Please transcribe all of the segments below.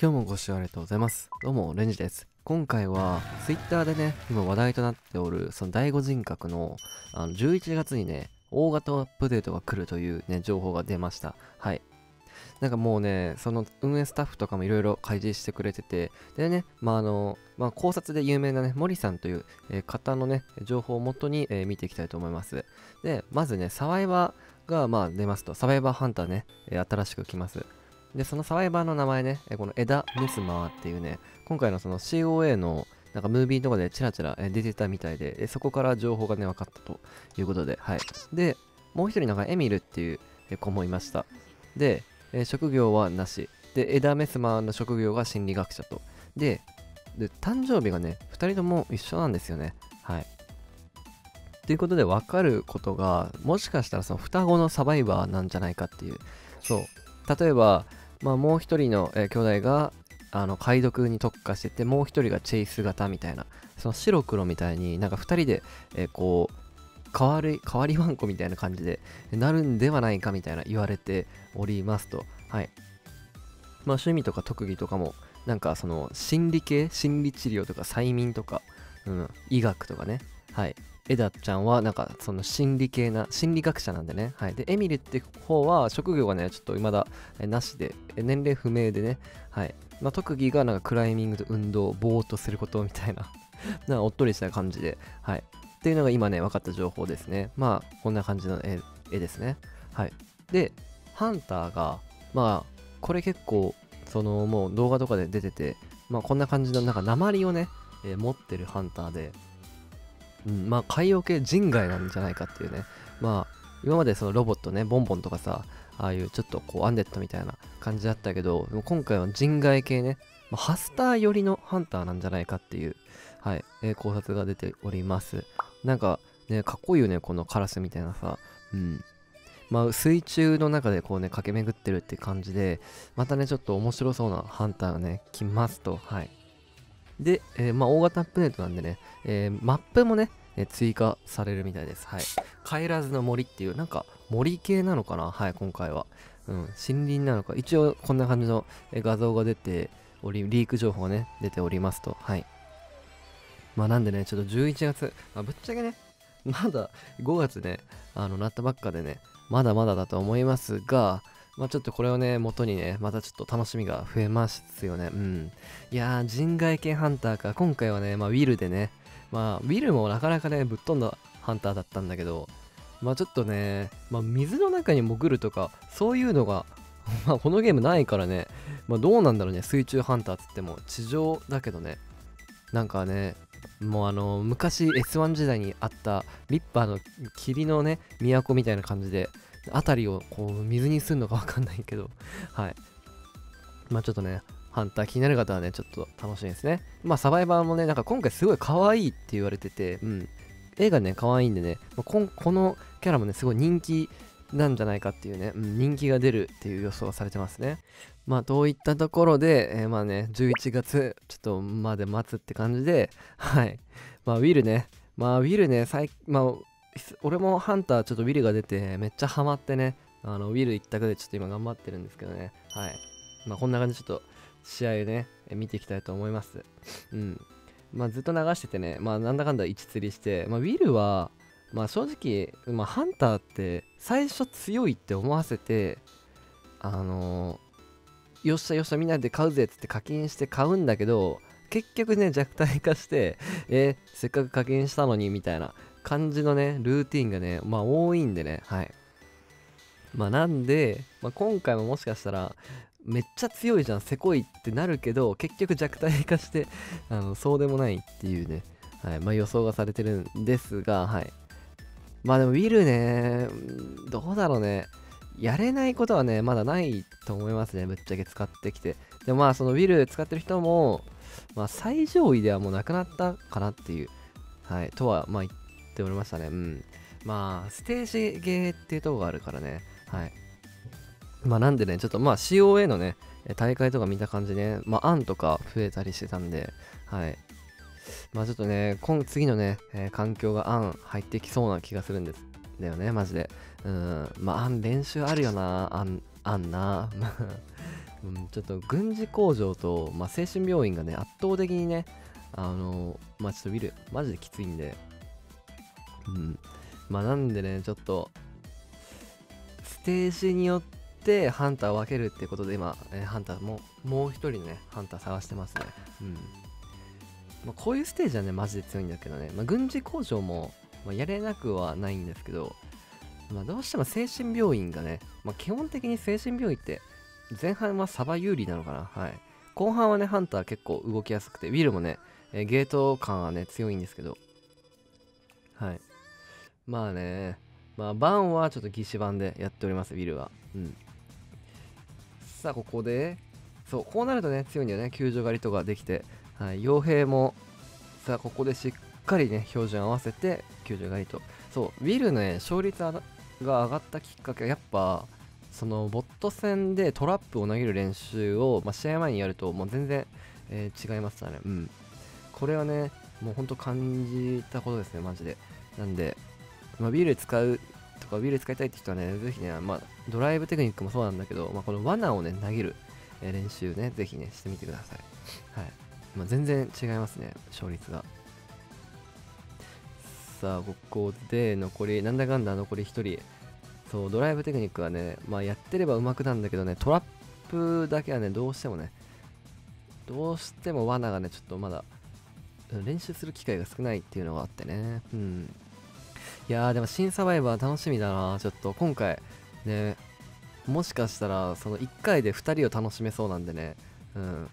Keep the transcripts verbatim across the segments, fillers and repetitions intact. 今日もご視聴ありがとうございます。どうも、レンジです。今回は、ツイッターでね、今話題となっておる、その第五人格の、あの、じゅういちがつにね、大型アップデートが来るというね、情報が出ました。はい。なんかもうね、その運営スタッフとかもいろいろ開示してくれてて、でね、まああの、まあ、考察で有名なね、森さんという、えー、方のね、情報をもとに、えー、見ていきたいと思います。で、まずね、サバイバーが、まあ、出ますと、サバイバーハンターね、えー、新しく来ます。で、そのサバイバーの名前ね、このエダ・ミスマーっていうね、今回のその シーオーエー のなんかムービーとかでチラチラ出てたみたいで、そこから情報がね、分かったということで、はい。で、もう一人なんかエミルっていう子もいました。で、えー、職業はなし。で、エダ・メスマーの職業が心理学者と。で、で誕生日がね、ふたりとも一緒なんですよね。はい。ということで、分かることが、もしかしたらその双子のサバイバーなんじゃないかっていう。そう。例えば、まあ、もう一人の、えー、兄弟が、あの、解読に特化してて、もう一人がチェイス型みたいな。その白黒みたいになんかふたりで、えー、こう、変わり、変わりわんこみたいな感じでなるんではないかみたいな言われておりますと。はい。まあ趣味とか特技とかも、なんかその心理系、心理治療とか催眠とか、うん、医学とかね。はい。エダちゃんはなんかその心理系な、心理学者なんでね。はい。で、エミルって方は職業がね、ちょっと未だなしで、年齢不明でね。はい。まあ特技がなんかクライミングと運動、ぼーっとすることみたいな、なんかおっとりした感じで。はい。っていうのが今ね、分かった情報ですね。まあ、こんな感じの 絵, 絵ですね。はい。で、ハンターが、まあ、これ結構、その、もう動画とかで出てて、まあ、こんな感じの、なんか、鉛をね、えー、持ってるハンターで、うん、まあ、海洋系人外なんじゃないかっていうね。まあ、今までそのロボットね、ボンボンとかさ、ああいうちょっとこう、アンデッドみたいな感じだったけど、今回は人外系ね、まあ、ハスター寄りのハンターなんじゃないかっていう、はい、えー、考察が出ております。なんかね、かっこいいよね、このカラスみたいなさ。うん。まあ、水中の中でこうね、駆け巡ってるって感じで、またね、ちょっと面白そうなハンターがね、来ますと。はい。で、えー、まあ、大型アップデートなんでね、えー、マップもね、えー、追加されるみたいです。はい。帰らずの森っていう、なんか、森系なのかな、はい、今回は。うん。森林なのか。一応、こんな感じの画像が出ており、リーク情報がね、出ておりますと。はい。まあなんでね、ちょっとじゅういちがつ、まあ、ぶっちゃけね、まだごがつね、あの、なったばっかでね、まだまだだと思いますが、まあちょっとこれをね、元にね、またちょっと楽しみが増えますよね。うん。いやー、人外系ハンターか。今回はね、まあウィルでね、まあウィルもなかなかね、ぶっ飛んだハンターだったんだけど、まあちょっとね、まあ水の中に潜るとか、そういうのが、まあこのゲームないからね、まあどうなんだろうね、水中ハンターっつっても、地上だけどね、なんかね、もうあの昔 エスワン 時代にあったリッパーの霧のね都みたいな感じで辺りをこう水にすんのかわかんないけど、はい、まあちょっとねハンター気になる方はねちょっと楽しみですね。まあサバイバーもねなんか今回すごい可愛いって言われてて、うん、絵がね可愛いんでね、まあ、こ, このキャラもねすごい人気なんじゃないかっていうね、うん、人気が出るっていう予想がされてますね。まあ、といったところで、えー、まあね、じゅういちがつ、ちょっとまで待つって感じで、はい。まあ、ウィルね、まあ、ウィルね、最、まあ、俺もハンター、ちょっとウィルが出て、めっちゃハマってね、あの、ウィル一択でちょっと今頑張ってるんですけどね、はい。まあ、こんな感じでちょっと、試合ね、見ていきたいと思います。うん。まあ、ずっと流しててね、まあ、なんだかんだ位置釣りして、まあ、ウィルは、まあ正直、まあ、ハンターって最初強いって思わせてあのー、よっしゃよっしゃみんなで買うぜっつって課金して買うんだけど結局ね弱体化してえー、せっかく課金したのにみたいな感じのねルーティンがねまあ多いんでねはいまあなんで、まあ、今回ももしかしたらめっちゃ強いじゃんせこいってなるけど結局弱体化してあのそうでもないっていうね、はい、まあ予想がされてるんですがはいまあでもウィルね、どうだろうね。やれないことはね、まだないと思いますね。ぶっちゃけ使ってきて。でもまあそのウィル使ってる人も、まあ最上位ではもうなくなったかなっていう、はい、とはまあ言っておりましたね。うん。まあステージゲーっていうとこがあるからね。はい。まあなんでね、ちょっとまあ シーオーエー のね、大会とか見た感じね、まあ案とか増えたりしてたんで、はい。まあちょっとね、今次のね、えー、環境がアン入ってきそうな気がするんです。だよね、マジで。うん。まあアン練習あるよな、アン、アンな。うん、ちょっと軍事工場と、まあ、精神病院がね圧倒的にねあのまあちょっと見るマジできついんで、うん、まあなんでねちょっとステージによってハンターを分けるってことで今、えー、ハンターももう一人ねハンター探してますね、うん。まあ、こういうステージはねマジで強いんだけどね、まあ、軍事工場も、まあ、やれなくはないんですけど、まあ、どうしても精神病院がね、まあ、基本的に精神病院って前半はサバ有利なのかな、はい。後半はね、ハンター結構動きやすくて、ウィルもね、えー、ゲート感はね、強いんですけど。はい。まあね、まあ、バンはちょっと義手版でやっております、ウィルは。うん。さあ、ここで、そう、こうなるとね、強いんだよね、救助狩りとかできて、はい。傭兵も、さあ、ここでしっかりね、標準合わせて、救助狩りと。そう、ウィルね、勝率が上がったきっかけは、やっぱ、そのボット戦でトラップを投げる練習を、まあ、試合前にやるともう全然、えー、違いましたね、うん。これはねもうほんと感じたことですねマジで。なんで、まあ、ビール使うとかビール使いたいって人はねぜひね、まあ、ドライブテクニックもそうなんだけど、まあ、この罠をね投げる練習ねぜひねしてみてください、はい。まあ、全然違いますね勝率が。さあここで残りなんだかんだ残りひとり。そうドライブテクニックはね、まあ、やってればうまくなんだけどねトラップだけはねどうしてもねどうしても罠がねちょっとまだ練習する機会が少ないっていうのがあってね、うん。いやーでも新サバイバー楽しみだな。ちょっと今回ねもしかしたらそのいっかいでふたりを楽しめそうなんでね、うん。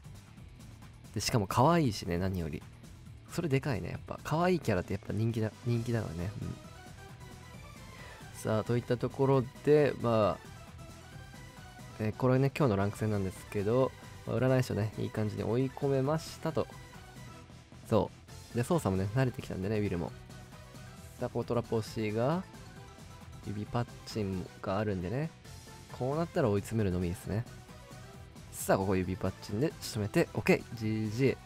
でしかも可愛いしね何よりそれでかいね。やっぱ可愛いキャラってやっぱ人気だ人気だからね、うん。さあといったところで、まあえー、これね今日のランク戦なんですけど、まあ、占い師をねいい感じに追い込めましたと。そうで操作もね慣れてきたんでねウィルも。さあこうトラップ押しが指パッチンがあるんでねこうなったら追い詰めるのみですね。さあここ指パッチンで仕留めて OK!ジージ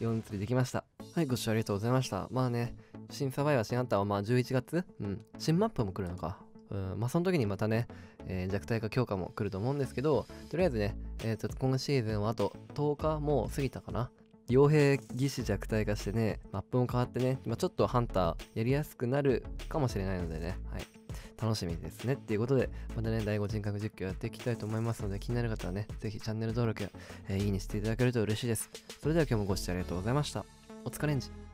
ー、よん釣りできました。はい、ご視聴ありがとうございました。まあね新サバイバー新ハンターはまあじゅういちがつ、うん、新マップも来るのか、うん、まあその時にまたね、えー、弱体化強化も来ると思うんですけど、とりあえずね、えー、ちょっと今シーズンはあととおかもう過ぎたかな。傭兵技師弱体化してねマップも変わってね、まあ、ちょっとハンターやりやすくなるかもしれないのでね、はい、楽しみですねっていうことでまたねだいご人格実況やっていきたいと思いますので、気になる方はね是非チャンネル登録や、えー、いいねしていただけると嬉しいです。それでは今日もご視聴ありがとうございました。お疲れんじ。